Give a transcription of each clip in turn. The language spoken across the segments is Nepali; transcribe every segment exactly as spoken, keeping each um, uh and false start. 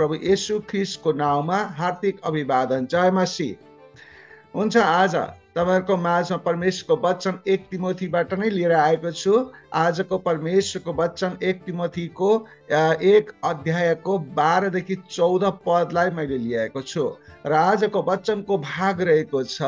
प्रभु येशू ख्रिस्टको नाउँमा हार्दिक अभिवादन। जय मसीह। हुन्छ, आज तपाईहरुको माझमा परमेश्वरको वचन एक तिमोथीबाट नै लिएर आएको छु। आजको परमेश्वरको वचन एक तिमोथीको एक अध्यायको बाह्र देखि चौध पदलाई मैले लिएको छु र आजको वचनको भाग रहेको छ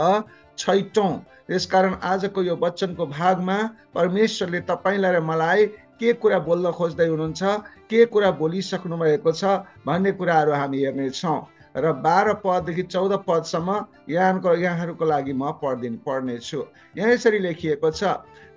छैटौं। त्यसकारण आजको यो वचनको भागमा परमेश्वरले तपाईलाई र मलाई के कुरा बोल्न खोज्दै हुनुहुन्छ, के कुरा बोलिसक्नु भएको छ भन्ने कुराहरू हामी हेर्नेछौँ र बाह्र पददेखि चौध पदसम्म यहाँको यहाँहरूको लागि म पढ्दिन पढ्नेछु। यहाँ यसरी लेखिएको छ,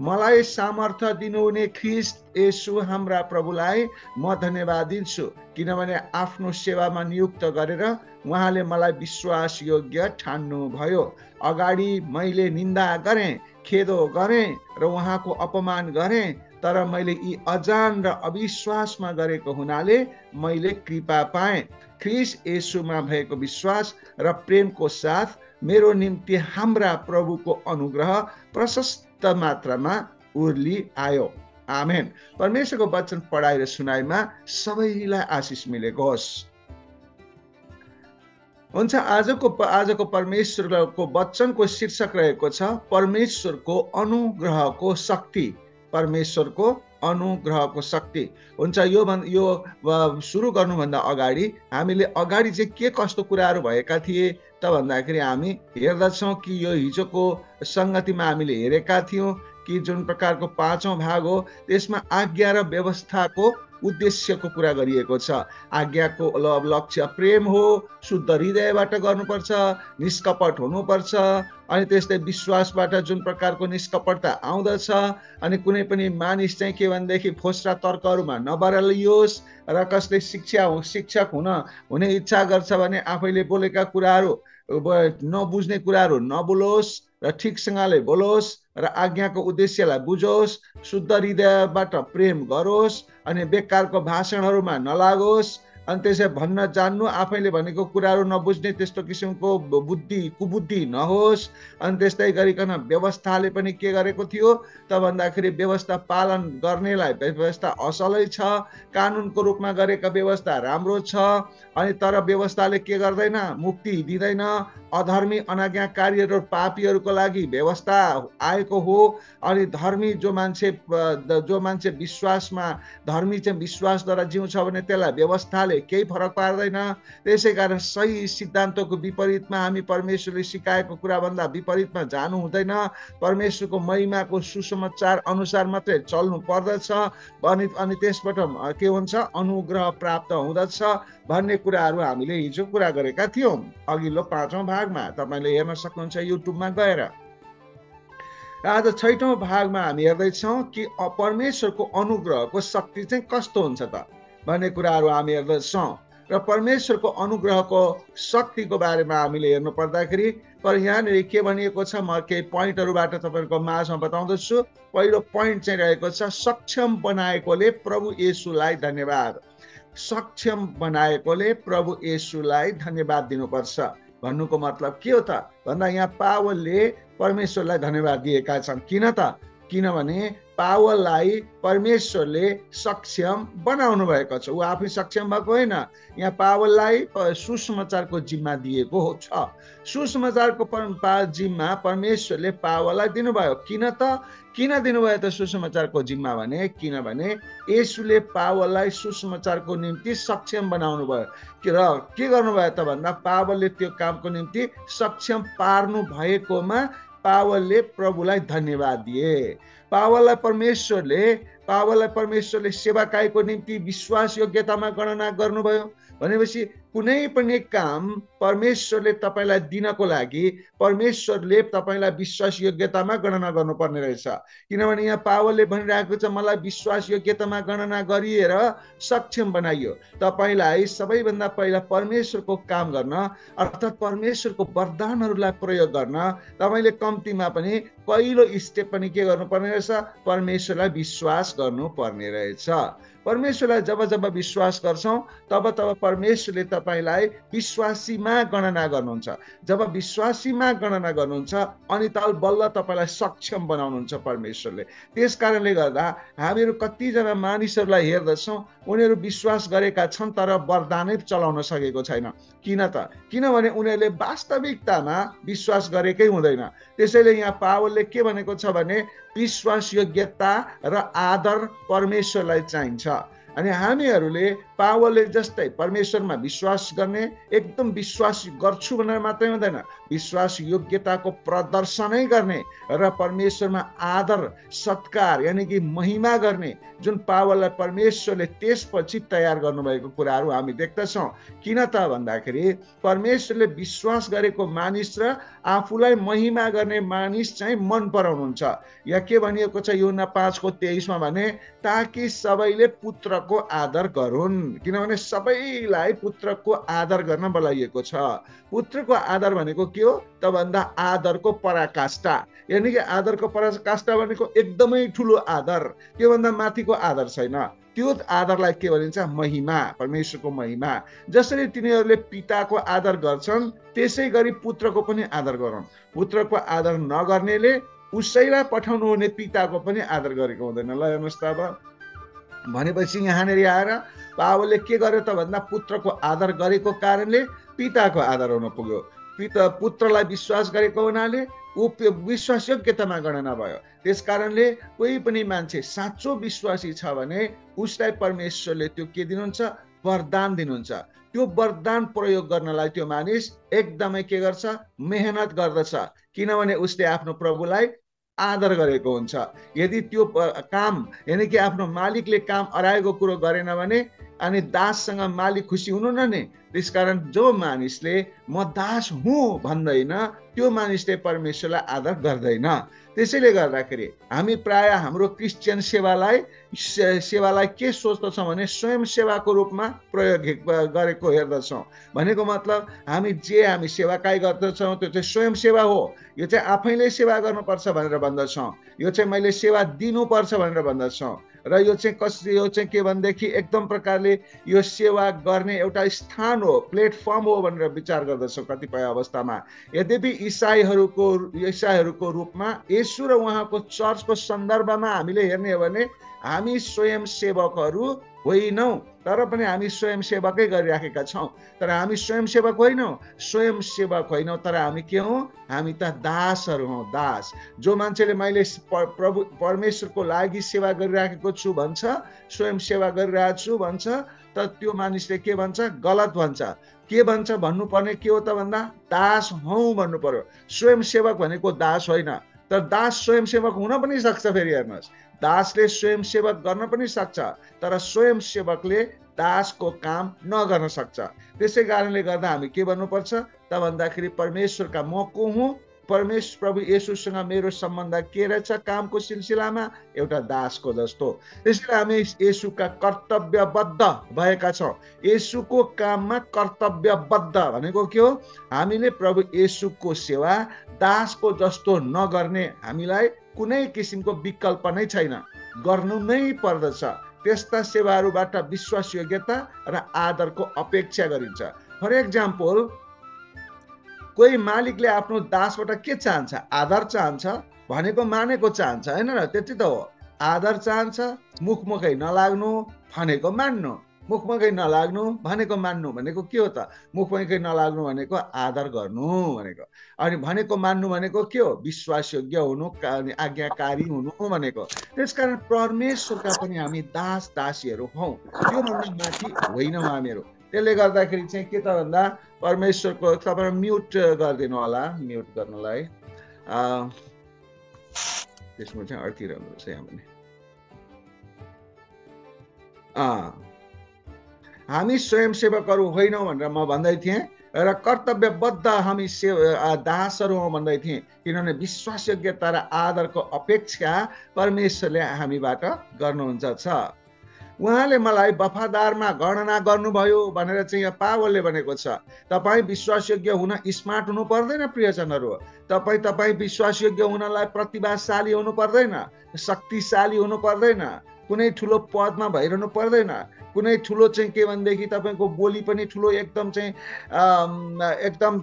मलाई सामर्थ्य दिनुहुने ख्रिस्ट येशू हाम्रा प्रभुलाई म धन्यवाद दिन्छु, किनभने आफ्नो सेवामा नियुक्त गरेर उहाँले मलाई विश्वास योग्य ठान्नुभयो। अगाडि मैले निन्दा गरेँ, खेदो गरेँ र उहाँको अपमान गरेँ, तर मैले यी अजान र अविश्वासमा गरेको हुनाले मैले कृपा पाएँ। ख्रिस्ट येशूमा भएको विश्वास र प्रेमको साथ मेरो निम्ति हाम्रा प्रभुको अनुग्रह प्रशस्त मात्रामा उर्ली आयो। आमेन। परमेश्वरको वचन पढाएर सुनाइमा सबैलाई आशिष मिलेको होस्। हुन्छ, आजको आजको परमेश्वरको वचनको शीर्षक रहेको छ परमेश्वरको अनुग्रहको शक्ति। परमेश्वरको अनुग्रहको शक्ति। हुन्छ, यो भन् यो सुरु गर्नुभन्दा अगाडि हामीले अगाडि चाहिँ के कस्तो कुराहरू भएका थिए त भन्दाखेरि हामी हेर्दछौँ कि यो हिजोको सङ्गतिमा हामीले हेरेका थियौँ कि जुन प्रकारको पाँचौँ भाग हो त्यसमा आज्ञा र व्यवस्थाको उद्देश्यको कुरा गरिएको छ। आज्ञाको लक्ष्य प्रेम हो, शुद्ध हृदयबाट गर्नुपर्छ, निष्कपट हुनुपर्छ, अनि त्यस्तै विश्वासबाट जुन प्रकारको निष्कपटता आउँदछ, अनि कुनै पनि मानिस चाहिँ के भनेदेखि फोस्रा तर्कहरूमा नबरलियोस् र कसले शिक्षा शिक्षक हुन हुने इच्छा गर्छ भने आफैले बोलेका कुराहरू नबुझ्ने कुराहरू नबोलोस् र ठिकसँगले बोलोस् र आज्ञाको उद्देश्यलाई बुझोस्, शुद्ध हृदयबाट प्रेम गरोस्, अनि बेकारको भाषणहरूमा नलागोस्, अनि त्यसै भन्न जान्नु, आफैले भनेको कुराहरू नबुझ्ने त्यस्तो किसिमको बुद्धि कुबुद्धि नहोस्। अनि त्यस्तै गरिकन व्यवस्थाले पनि के गरेको थियो त भन्दाखेरि व्यवस्था पालन गर्नेलाई व्यवस्था असलै छ, कानुनको रूपमा गरेका व्यवस्था राम्रो छ, अनि तर व्यवस्थाले के गर्दैन, मुक्ति दिँदैन। अधर्मी अनाज्ञाकारी र पापीहरूको लागि व्यवस्था आएको हो, अनि धर्मी जो मान्छे जो मान्छे विश्वासमा धर्मी चाहिँ विश्वासद्वारा जिउँछ भने त्यसलाई व्यवस्थाले केही फरक पार्दैन। त्यसै कारण सही सिद्धान्तको विपरीतमा हामी परमेश्वरले सिकाएको कुराभन्दा विपरीतमा जानु हुँदैन। परमेश्वरको महिमाको सुसमाचार अनुसार मात्रै चल्नु पर्दछ, अनि अनि त्यसबाट के हुन्छ, अनुग्रह प्राप्त हुँदछ भन्ने कुराहरू हामीले हिजो कुरा गरेका थियौँ अघिल्लो पाँचौँ भाग। तपाईले हेर्न सक्नुहुन्छ युट्युबमा गएर। आज छैटौँ भागमा हामी हेर्दैछौँ कि परमेश्वरको अनुग्रहको शक्ति चाहिँ कस्तो हुन्छ त भन्ने कुराहरू हामी हेर्दैछौँ र परमेश्वरको अनुग्रहको शक्तिको बारेमा हामीले हेर्नु पर्दाखेरि पर यहाँनिर के भनिएको छ म केही पोइन्टहरूबाट तपाईँको माझमा बताउँदछु। पहिलो पोइन्ट चाहिँ रहेको छ सक्षम बनाएकोले प्रभु येशूलाई धन्यवाद। सक्षम बनाएकोले प्रभु येशूलाई धन्यवाद दिनुपर्छ भन्नुको मतलब के हो त भन्दा यहाँ पावलले परमेश्वरलाई धन्यवाद दिएका छन्। किन त किनभने पावललाई परमेश्वरले सक्षम बनाउनु भएको छ, ऊ आफै सक्षम भएको होइन। यहाँ पावललाई सुसमाचारको जिम्मा दिएको छ। सुसमाचारको जिम्मा परमेश्वरले पावललाई दिनुभयो। किन त किन दिनुभयो त सुसमाचारको जिम्मा भने किनभने येशूले पावललाई सुसमाचारको निम्ति सक्षम बनाउनु भयो र के गर्नुभयो त भन्दा पावलले त्यो कामको निम्ति सक्षम पार्नु भएकोमा पावलले प्रभुलाई धन्यवाद दिए। पावललाई परमेश्वरले पावललाई परमेश्वरले सेवाकाईको निम्ति विश्वास योग्यतामा गणना गर्नुभयो। भनेपछि कुनै पनि काम परमेश्वरले तपाईलाई दिनको लागि परमेश्वरले तपाईलाई विश्वास योग्यतामा गणना गर्नुपर्ने रहेछ। किनभने यहाँ पावलले भनिरहेको छ मलाई विश्वास योग्यतामा गणना गरिएर सक्षम बनाइयो। तपाईलाई सबैभन्दा पहिला परमेश्वरको काम गर्न अर्थात् परमेश्वरको वरदानहरूलाई प्रयोग गर्न तपाईँले कम्तीमा पनि पहिलो स्टेप पनि के गर्नुपर्ने रहेछ, परमेश्वरलाई विश्वास गर्नुपर्ने रहेछ। परमेश्वरलाई जब जब विश्वास गर्छौं तब तब परमेश्वरले तपाईलाई विश्वासीमा गणना गर्नुहुन्छ। जब विश्वासीमा गणना गर्नुहुन्छ अनि तल बल्ल तपाईलाई सक्षम बनाउनुहुन्छ परमेश्वरले। त्यसकारणले गर्दा हामीहरू कतिजना मानिसहरूलाई हेर्दछौं, उनीहरू विश्वास गरेका छन् तर वरदानै चलाउन सकेको छैन। किन त? किनभने उनीहरूले वास्तविकतामा विश्वास गरेकै हुँदैन। त्यसैले यहाँ पावलले के भनेको छ भने विश्वास योग्यता र आदर परमेश्वरलाई चाहिन्छ। अनि हामीहरूले पावलले जस्तै परमेश्वरमा विश्वास गर्ने, एकदम विश्वास गर्छु भनेर मात्रै हुँदैन, विश्वास योग्यताको प्रदर्शनै गर्ने र परमेश्वरमा आदर सत्कार यानि कि महिमा गर्ने, जुन पावललाई परमेश्वरले त्यसपछि तयार गर्नुभएको कुराहरू हामी देख्दछौँ। किन त भन्दाखेरि परमेश्वरले विश्वास गरेको मानिस र आफूलाई महिमा गर्ने मानिस चाहिँ मन पराउनुहुन्छ। या के भनिएको छ यूहन्ना पाँचको तेइसमा भने ताकि सबैले पुत्र को आदर गरून्, किनभने सबैलाई पुत्रको आदर गर्न बोलाइएको छ। पुत्रको आदर भनेको के हो त भन्दा आदरको पराकाष्ठा, यानि कि आदरको पराकाष्ठा भनेको एकदमै ठुलो आदर, त्योभन्दा माथिको आदर छैन। त्यो आदरलाई के भनिन्छ? महिमा, परमेश्वरको महिमा। जसरी तिनीहरूले पिताको आदर गर्छन् त्यसै गरी पुत्रको पनि आदर गरौँ। पुत्रको आदर नगर्नेले उसैलाई पठाउनु हुने पिताको पनि आदर गरेको हुँदैन। ल हेर्नुहोस् त, अब भनेपछि यहाँनिर आएर पावलले के गर्यो त भन्दा पुत्रको आदर गरेको कारणले पिताको आदर हुन पुग्यो। पिता पुत्रलाई विश्वास गरेको हुनाले ऊ विश्वासयोग्यतामा गणना भयो। त्यसकारणले कोही पनि मान्छे साँचो विश्वासी छ भने उसलाई परमेश्वरले त्यो के दिनुहुन्छ? वरदान दिनुहुन्छ। त्यो वरदान प्रयोग गर्नलाई त्यो मानिस एकदमै के गर्छ? मेहनत गर्दछ, किनभने उसले आफ्नो प्रभुलाई आदर गरेको हुन्छ। यदि त्यो काम यानि कि आफ्नो मालिकले काम अराएको कुरो गरेन भने अनि दाससँग मालिक खुसी हुनुहुन्न नि। त्यसकारण जो मानिसले म दास हुँ भन्दैन त्यो मानिसले परमेश्वरलाई आदर गर्दैन। त्यसैले गर्दाखेरि हामी प्राय हाम्रो क्रिस्चियन सेवालाई सेवालाई के सोच्दछौँ भने स्वयं सेवाको रूपमा प्रयोग गरेको हेर्दछौँ। भनेको मतलब हामी जे हामी सेवाकाई गर्दछौँ त्यो चाहिँ स्वयं सेवा हो, यो चाहिँ आफैले सेवा गर्नुपर्छ भनेर भन्दछौँ, यो चाहिँ मैले सेवा दिनुपर्छ भनेर भन्दछौँ र यो चाहिँ कस यो चाहिँ के भनेदेखि एकदम प्रकारले यो सेवा गर्ने एउटा स्थान हो, प्लेटफर्म हो भनेर विचार गर्दछौँ कतिपय अवस्थामा। यद्यपि इसाईहरूको इसाईहरूको रूपमा येशू र उहाँको चर्चको सन्दर्भमा हामीले हेर्ने हो भने हामी स्वयंसेवकहरू होइनौँ, तर पनि हामी स्वयंसेवकै गरिराखेका छौँ। तर हामी स्वयंसेवक होइनौँ स्वयंसेवक होइनौँ तर हामी के हौँ? हामी त दासहरू हौँ। दास जो मान्छेले मैले प्रभु परमेश्वरको लागि सेवा गरिराखेको छु भन्छ, स्वयंसेवा गरिरहेछु भन्छ, तर त्यो मानिसले के भन्छ? गलत भन्छ। के भन्छ? भन्नुपर्ने के हो त भन्दा दास हौँ भन्नु पर्यो। स्वयंसेवक भनेको दास होइन, तर दास स्वयंसेवक हुन पनि सक्छ। फेरि हेर्नुहोस्, दासले स्वयंसेवक गर्न पनि सक्छ तर स्वयंसेवकले दासको काम नगर्न सक्छ। त्यसै कारणले गर्दा हामी के भन्नुपर्छ त भन्दाखेरि परमेश्वरका म को हुँ, परमेश्वर प्रभु येशूसँग मेरो सम्बन्ध के रहेछ? कामको सिलसिलामा एउटा दासको जस्तो। त्यसैले हामी येशूका कर्तव्यबद्ध भएका छौँ। येशूको काममा कर्तव्यबद्ध भनेको के हो? हामीले प्रभु येशूको सेवा दासको जस्तो नगर्ने, हामीलाई कुनै किसिमको विकल्प नै छैन, गर्नु नै पर्दछ। त्यस्ता सेवाहरूबाट विश्वासयोग्यता र आदरको अपेक्षा गरिन्छ। फर एक्जाम्पल, कोही मालिकले आफ्नो दासबाट के चाहन्छ? आदर चाहन्छ, भनेको मानेको चाहन्छ, हैन र? त्यति त हो, आदर चाहन्छ। मुखमुखै नलाग्नु भनेको मान्नु, मुखमुखै नलाग्नु भनेको मान्नु भनेको के हो त? मुखमुखै नलाग्नु भनेको आदर गर्नु भनेको, अनि भनेको मान्नु भनेको के हो? विश्वासयोग्य हुनु, आज्ञाकारी हुनु भनेको। त्यसकारण परमेश्वरका पनि हामी दास दासीहरू हौँ, त्योभन्दा माथि होइनौँ हामीहरू। त्यसले गर्दाखेरि चाहिँ के त भन्दा परमेश्वरको, तपाईँ म्युट गरिदिनु होला, म्युट गर्नलाई त्यसमा चाहिँ अड्किरहनु छ यहाँ भने। अँ हामी स्वयंसेवकहरू होइनौँ भनेर म भन्दै थिएँ र कर्तव्यबद्ध हामी से दासहरू हौँ भन्दै थिएँ, किनभने विश्वासयोग्यता र आदरको अपेक्षा परमेश्वरले हामीबाट गर्नुहुन्छ छ। उहाँले मलाई वफादारमा गणना गर्नुभयो भनेर चाहिँ यहाँ पावलले भनेको छ। तपाई विश्वासयोग्य हुन स्मार्ट हुनु पर्दैन प्रियजनहरू। तपाई तपाई विश्वासयोग्य हुनलाई प्रतिभाशाली हुनु पर्दैन, शक्तिशाली हुनु पर्दैन, कुनै ठुलो पदमा भइरहनु पर्दैन, कुनै ठुलो चाहिँ के भन्देखि तपाईको बोली पनि ठुलो एकदम चाहिँ एकदम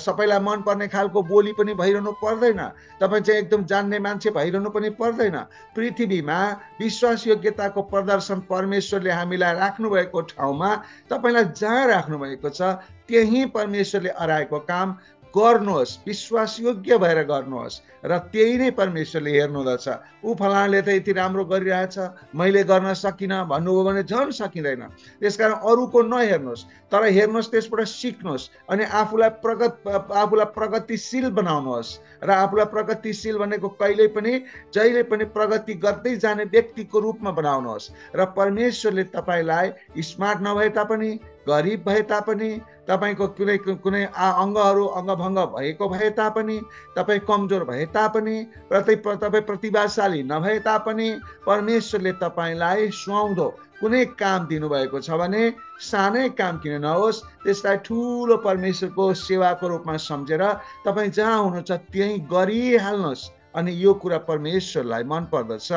सबैलाई मन पर्ने खालको बोली पनि भइरहनु पर्दैन, तपाई चाहिँ एकदम जान्ने मान्छे भइरहनु पनि पर्दैन। पृथ्वीमा विश्वास योग्यताको प्रदर्शन परमेश्वरले हामीलाई राख्नु भएको ठाउँमा तपाईलाई जहाँ राख्नु भएको छ त्यही परमेश्वरले अराएको काम गर्नुहोस्, विश्वासयोग्य भएर गर्नुहोस् र त्यही नै परमेश्वरले हेर्नुहुँदछ। ऊ फलानाले त यति राम्रो गरिरहेछ, मैले गर्न सकिनँ भन्नुभयो भने झन् सकिँदैन। त्यसकारण अरूको नहेर्नुहोस्, तर हेर्नुहोस्, त्यसबाट सिक्नुहोस् अनि आफूलाई प्रगत आफूलाई प्रगतिशील बनाउनुहोस्। र आफूलाई प्रगतिशील भनेको कहिल्यै पनि जहिले पनि प्रगति गर्दै जाने व्यक्तिको रूपमा बनाउनुहोस्। र परमेश्वरले तपाईँलाई स्मार्ट नभए तापनि, गरिब भए तापनि, तपाईको कुनै कुनै अङ्गहरू अङ्गभङ्ग भएको भए तापनि, तपाईँ कमजोर भए तापनि, प्रति तपाईँ प्रतिभाशाली नभए तापनि परमेश्वरले तपाईँलाई सुहाउँदो कुनै काम दिनुभएको छ भने सानै काम किन नहोस्, त्यसलाई ठुलो परमेश्वरको सेवाको रूपमा सम्झेर तपाईँ जहाँ हुनुहुन्छ त्यहीँ गरिहाल्नुहोस्। अनि यो कुरा परमेश्वरलाई मनपर्दछ।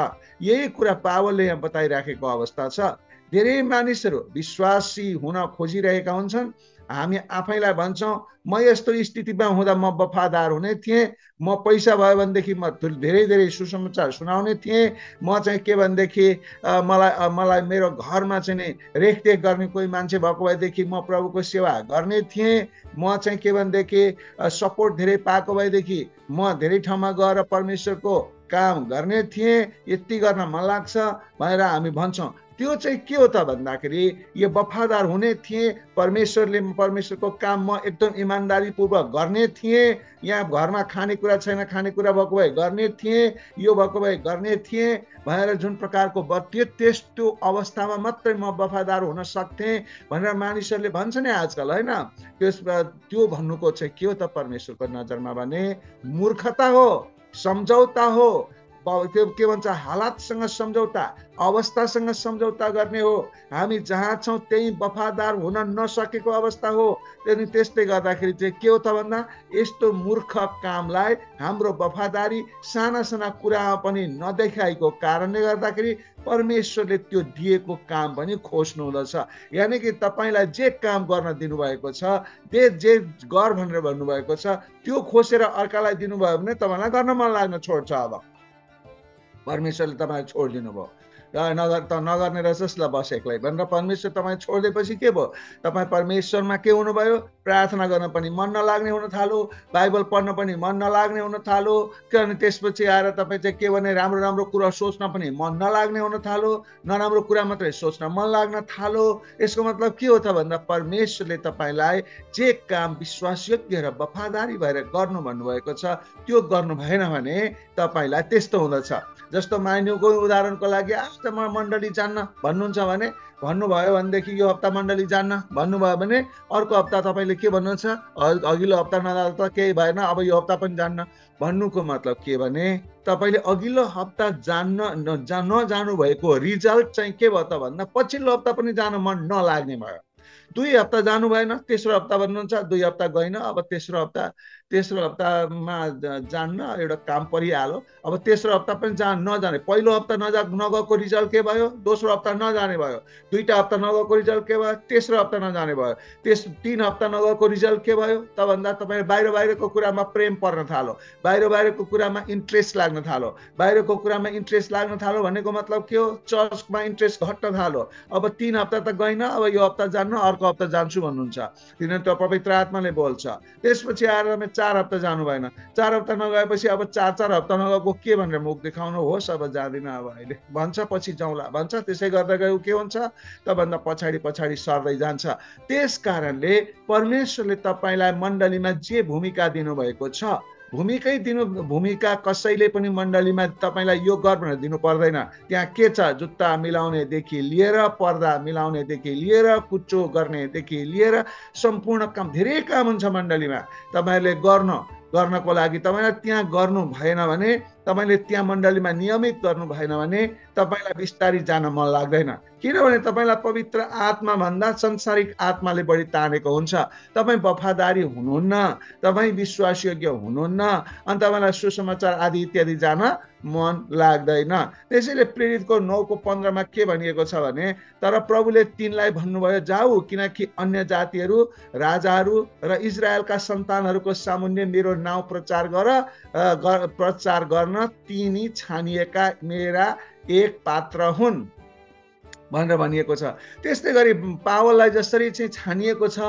यही कुरा पावलले यहाँ बताइराखेको अवस्था छ। धेरै मानिसहरू विश्वासी हुन खोजिरहेका हुन्छन्। हामी आफैलाई भन्छौँ, म यस्तो स्थितिमा हुँदा म वफादार हुने थिएँ, म पैसा भयो भनेदेखि म धेरै धेरै सुसमाचार सुनाउने थिएँ, म चाहिँ के भनेदेखि मलाई मलाई मेरो घरमा चाहिँ नि रेखदेख गर्ने कोही मान्छे भएको भएदेखि म प्रभुको सेवा गर्ने थिएँ, म चाहिँ के भनेदेखि सपोर्ट धेरै पाएको भएदेखि म धेरै ठाउँमा गएर परमेश्वरको काम गर्ने थिएँ, यति गर्न मन लाग्छ भनेर हामी भन्छौँ। त्यो चाहिँ के हो त भन्दाखेरि यो वफादार हुने थिएँ, परमेश्वरले परमेश्वरको काम म एकदम इमान्दारीपूर्वक गर्ने थिएँ, यहाँ घरमा खानेकुरा छैन खानेकुरा भएको भए गर्ने थिएँ, यो भएको भए गर्ने थिएँ भनेर जुन प्रकारको त्यो त्यस्तो अवस्थामा मात्रै म वफादार हुन सक्थेँ भनेर मानिसहरूले भन्छ नि आजकल, होइन? त्यस त्यो भन्नुको चाहिँ के हो त परमेश्वरको नजरमा भने मूर्खता हो, सम्झौता हो। त्यो के भन्छ, हालातसँग सम्झौता, अवस्थासँग सम्झौता गर्ने हो। हामी जहाँ छौँ त्यही वफादार हुन नसकेको अवस्था हो। अनि त्यस्तै गर्दाखेरि चाहिँ के हो त भन्दा यस्तो मूर्ख कामलाई हाम्रो वफादारी साना साना कुरामा पनि नदेखाएको कारणले गर्दाखेरि परमेश्वरले त्यो दिएको काम पनि खोज्नु हुँदछ। यानि कि तपाईँलाई जे काम गर्न दिनुभएको छ, जे जे गर भनेर भन्नुभएको छ त्यो खोसेर अर्कालाई दिनुभयो भने तपाईँलाई गर्न मन लाग्न छोड्छ। अब परमेश्वरले तपाईँलाई छोडिदिनु भयो, नगर त नगर्ने रहेछ ल बस एक्लै भनेर परमेश्वर तपाईँ छोडिदिएपछि के भयो? तपाईँ परमेश्वरमा के हुनुभयो? प्रार्थना गर्न पनि मन नलाग्ने हुन थालो, बाइबल पढ्न पनि मन नलाग्ने हुन थालो, किनभने त्यसपछि आएर तपाईँ चाहिँ के भने राम्रो राम्रो कुरा सोच्न पनि मन नलाग्ने हुन थालो, नराम्रो कुरा मात्रै सोच्न मन लाग्न थालो। यसको मतलब के हो त भन्दा परमेश्वरले तपाईँलाई जे काम विश्वासयोग्य र वफादारी भएर गर्नु भन्नुभएको छ त्यो गर्नु भएन भने तपाईँलाई त्यस्तो हुँदछ। जस्तो मान्यको उदाहरणको लागि आज म मण्डली जान्न भन्नुहुन्छ भने, भन्नुभयो भनेदेखि यो हप्ता मण्डली जान्न भन्नुभयो भने अर्को हप्ता तपाईँले के भन्नुहुन्छ, अघिल्लो हप्ता नजाँदा त केही भएन अब यो हप्ता पनि जान्न। भन्नुको मतलब के भने तपाईँले अघिल्लो हप्ता जान्न नजानु भएको रिजल्ट चाहिँ के भयो त भन्दा पछिल्लो हप्ता पनि जान मन नलाग्ने भयो। दुई हप्ता जानु भएन, तेस्रो हप्ता भन्नुहुन्छ दुई हप्ता गएन, अब तेस्रो हप्ता तेस्रो हप्तामा जान्न एउटा काम परिहाल्यो, अब तेस्रो हप्ता पनि जान नजाने। पहिलो हप्ता नजा नगएको रिजल्ट के भयो? दोस्रो हप्ता नजाने भयो। दुईवटा हप्ता नगएको रिजल्ट के भयो? तेस्रो हप्ता नजाने भयो। त्यस तीन हप्ता नगएको रिजल्ट के भयो त भन्दा तपाईँ बाहिर बाहिरको कुरामा प्रेम पर्न थालो, बाहिर बाहिरको कुरामा इन्ट्रेस्ट लाग्न थालो। बाहिरको कुरामा इन्ट्रेस्ट लाग्न थालो भनेको मतलब के हो? चर्चमा इन्ट्रेस्ट घट्न थालो। अब तीन हप्ता त गएन, अब यो हप्ता जान्न अर्को हप्ता जान्छु भन्नुहुन्छ, किनभने त्यो पवित्र आत्माले बोल्छ। त्यसपछि आएर तपाईँ चार हप्ता जानु भएन, चार हप्ता नगएपछि अब चार चार हप्ता नगएको के भनेर मुख देखाउनु होस्, अब जाँदिन अब अहिले भन्छ, पछि जाउँला भन्छ। त्यसै गर्दा गयो के हुन्छ त भन्दा पछाडि पछाडि सर्दै जान्छ। त्यस कारणले परमेश्वरले तपाईँलाई मण्डलीमा जे भूमिका दिनुभएको छ भूमिकै दिनु भूमिका कसैले पनि मण्डलीमा तपाईँलाई यो गर भनेर दिनु पर्दैन। त्यहाँ के छ? जुत्ता मिलाउनेदेखि लिएर पर्दा मिलाउनेदेखि लिएर कुच्चो गर्नेदेखि लिएर सम्पूर्ण काम, धेरै काम हुन्छ मण्डलीमा। तपाईँहरूले गर्न गर्नको लागि तपाईँलाई त्यहाँ गर्नु भएन भने तपाईले त्यहाँ मण्डलीमा नियमित गर्नु भएन भने तपाईलाई बिस्तारी जान मन लाग्दैन, किनभने तपाईलाई पवित्र आत्मा भन्दा संसारिक आत्माले बढी तानेको हुन्छ। तपाई वफादारी हुनुहुन्न, तपाई विश्वासयोग्य हुनुहुन्न, अनि तपाईलाई सुसमाचार आदि इत्यादि जान मन लाग्दैन। त्यसैले प्रेरितको नौको पन्ध्रमा के भनिएको छ भने, तर प्रभुले तिनलाई भन्नुभयो, जाऊ, किनकि अन्य जातिहरू, राजाहरू र इजरायलका सन्तानहरूको सामुन्ने मेरो नाउँ प्रचार गर प्रचार गर्न तिनी छानिएका मेरा एक पात्र हुन् भनेर भनिएको छ। त्यस्तै गरी पावललाई जसरी चाहिँ छानिएको छ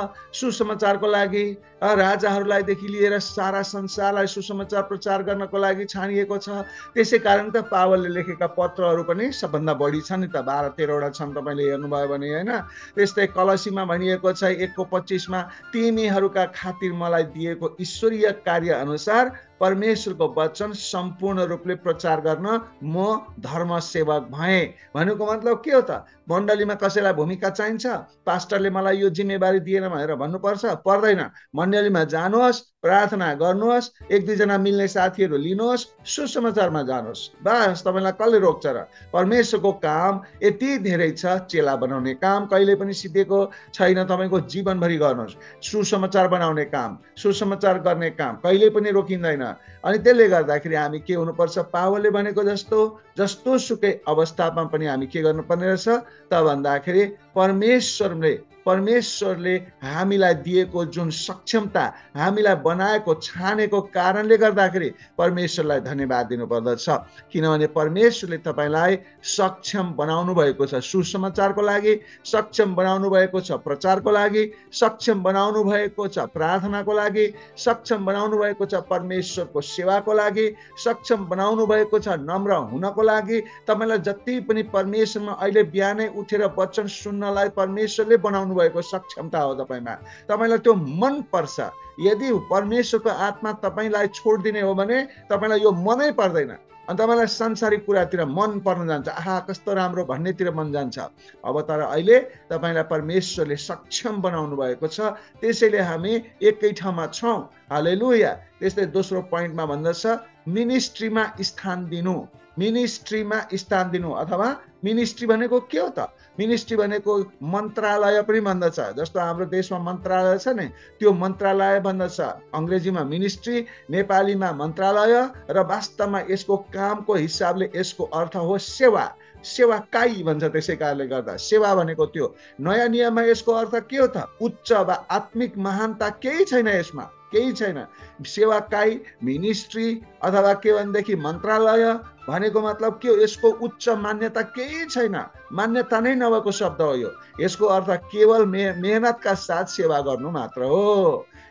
सुसमाचारको लागि, राजाहरूलाईदेखि लिएर सारा संसारलाई सुसमाचार प्रचार गर्नको लागि छानिएको छ, त्यसै कारण त पावलले लेखेका पत्रहरू पनि सबभन्दा बढी छन् नि त, बाह्र तेह्रवटा छन्, तपाईँले हेर्नुभयो भने होइन। त्यस्तै कलसीमा भनिएको छ एकको पच्चिसमा, तिमीहरूका खातिर मलाई दिएको ईश्वरीय कार्यअनुसार परमेश्वरको वचन सम्पूर्ण रूपले प्रचार गर्न म धर्मसेवक भएँ। भनेको मतलब के हो त? मण्डलीमा कसैलाई भूमिका चाहिन्छ, पास्टरले मलाई यो जिम्मेवारी दिएन भनेर भन्नुपर्छ? पर्दैन। मण्डलीमा जानुहोस्, प्रार्थना गर्नुहोस्, एक दुईजना मिल्ने साथीहरू लिनुहोस्, सुसमाचारमा जानुहोस्, बस। तपाईँलाई कसले रोक्छ र? परमेश्वरको काम यति धेरै छ, चेला बनाउने काम कहिले पनि सिधेको छैन। तपाईँको जीवनभरि गर्नुहोस्, सुसमाचार बनाउने काम, सुसमाचार गर्ने काम कहिले पनि रोकिँदैन। अनि त्यसले गर्दाखेरि हामी के हुनुपर्छ? पावलले भनेको जस्तो जस्तो सुकै अवस्थामा पनि हामी के गर्नुपर्ने रहेछ त भन्दाखेरि, परमेश्वरले परमेश्वरले हामीलाई दिएको जुन सक्षमता, हामीलाई बनाएको छानेको कारणले गर्दाखेरि परमेश्वरलाई धन्यवाद दिनुपर्दछ, किनभने परमेश्वरले तपाईलाई सक्षम बनाउनु भएको छ सुसमाचारको लागि, सक्षम बनाउनु भएको छ प्रचारको लागि, सक्षम बनाउनु भएको छ प्रार्थनाको लागि, सक्षम बनाउनु भएको छ परमेश्वरको सेवाको लागि, सक्षम बनाउनु भएको छ नम्र हुनको लागि। तपाईँलाई जति पनि परमेश्वरमा अहिले बिहानै उठेर वचन सुन्नलाई परमेश्वरले बनाउनु भएको सक्षमता हो तपाईँमा। तपाईँलाई त्यो मन पर्छ। यदि परमेश्वरको आत्मा तपाईँलाई छोडिदिने हो भने तपाईँलाई यो मनै पर्दैन, अनि तपाईँलाई सांसारिक कुरातिर मन पर्न जान्छ, आहा कस्तो राम्रो भन्नेतिर मन जान्छ। अब तर अहिले तपाईँलाई परमेश्वरले सक्षम बनाउनु भएको छ, त्यसैले हामी एकै ठाउँमा छौँ। हालेलुया। त्यस्तै दोस्रो पोइन्टमा भन्दछ मिनिस्ट्रीमा स्थान दिनु, मिनिस्ट्रीमा स्थान दिनु, अथवा मिनिस्ट्री भनेको के हो त? मिनिस्ट्री भनेको मन्त्रालय पनि भन्दछ। जस्तो हाम्रो देशमा मन्त्रालय छ नि, त्यो मन्त्रालय भन्दछ। अङ्ग्रेजीमा मिनिस्ट्री, नेपालीमा मन्त्रालय, र वास्तवमा यसको कामको हिसाबले यसको अर्थ हो सेवा, सेवाकाई भन्छ। त्यसै कारणले गर्दा सेवा भनेको त्यो। नयाँ नियममा यसको अर्थ के हो त? उच्च वा आत्मिक महानता केही छैन, यसमा केही छैन। सेवाकाई, मिनिस्ट्री अथवा के भनेदेखि मन्त्रालय भनेको मतलब के हो? यसको उच्च मान्यता केही छैन, मान्यता नै नभएको शब्द हो यो। यसको अर्थ केवल मे मेहनतका साथ सेवा गर्नु मात्र हो।